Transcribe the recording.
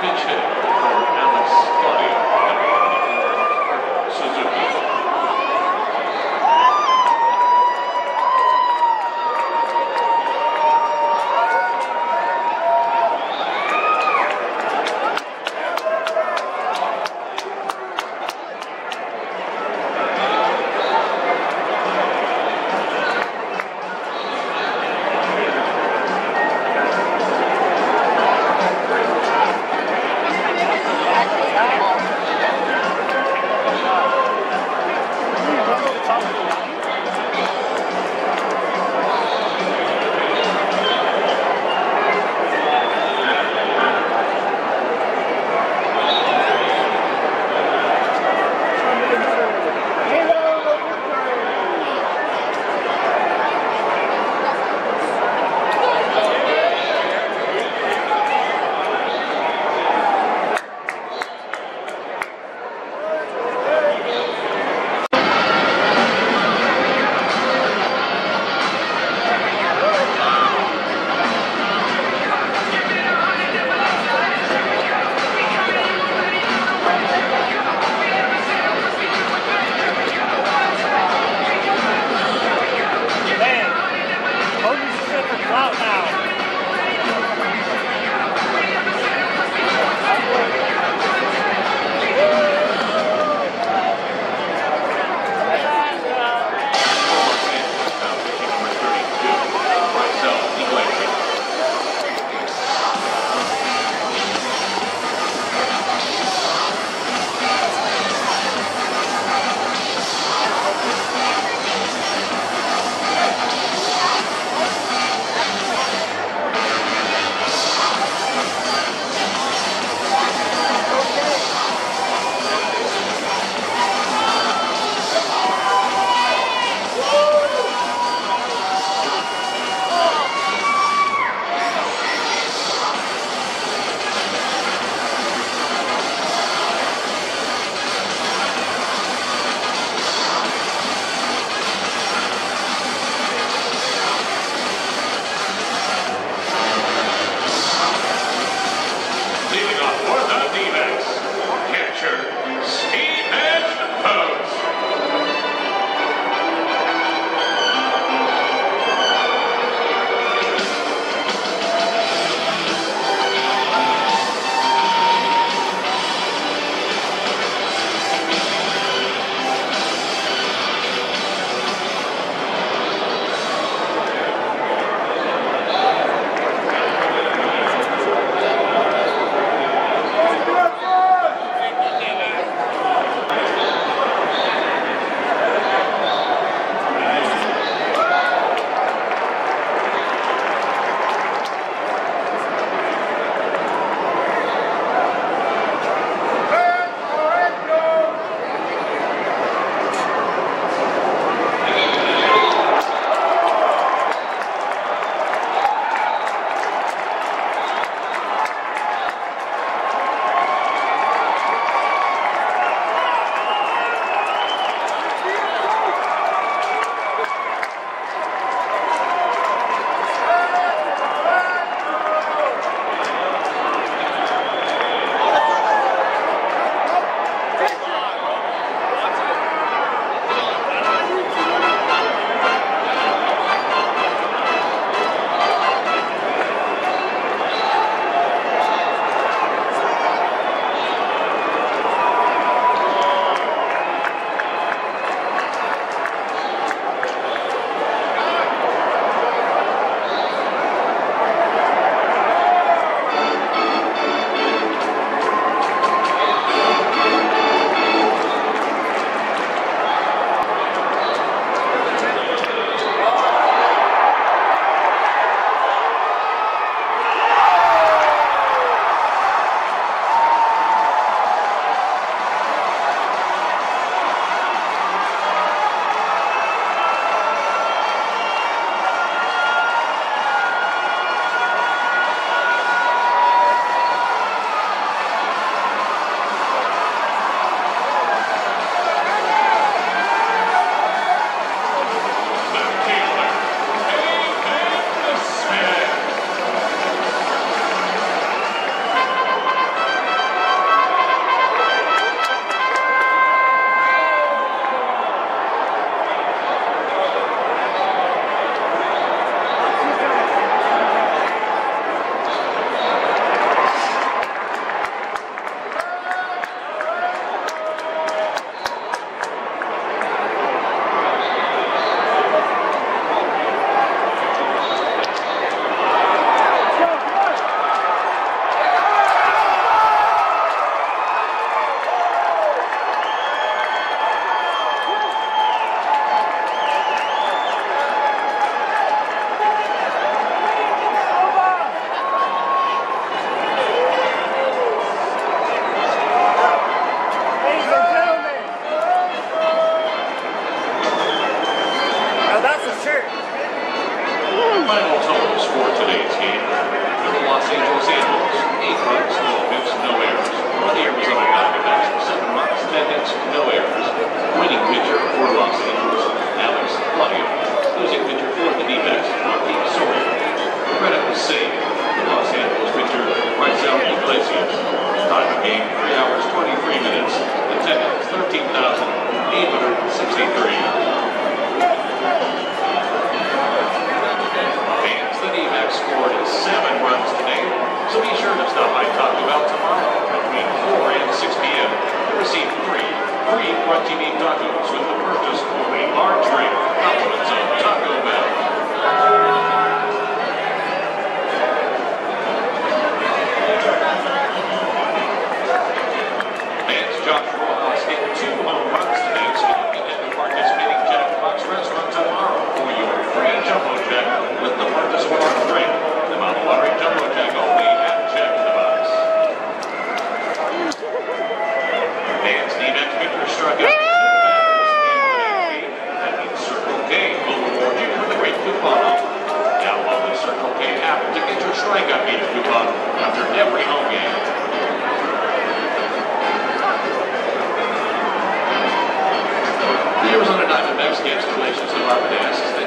Featured for Alice Claudio and Suzuki. Fans, the D-Mac scored 7 runs today, so be sure to stop by Taco Bell tomorrow between 4 and 6 p.m. to receive free crunchy beef tacos with the purchase of a large drink. Compliments of Taco Bell. Fans, Josh Rojas hit 2 home runs today, so you can participating Jack in the Box restaurant tomorrow for your free Jumbo Jack with the purchase of a large drink. The Mount Lottery Jumbo Jack only at Jack in the Box. Fans, the event Victor struck out 2 batters in the backfield. That means Circle K will reward you with a great coupon. Download the Circle K app to get your strikeout meter coupon after every home game. Here's on a Diamondbacks Games Relations Department asks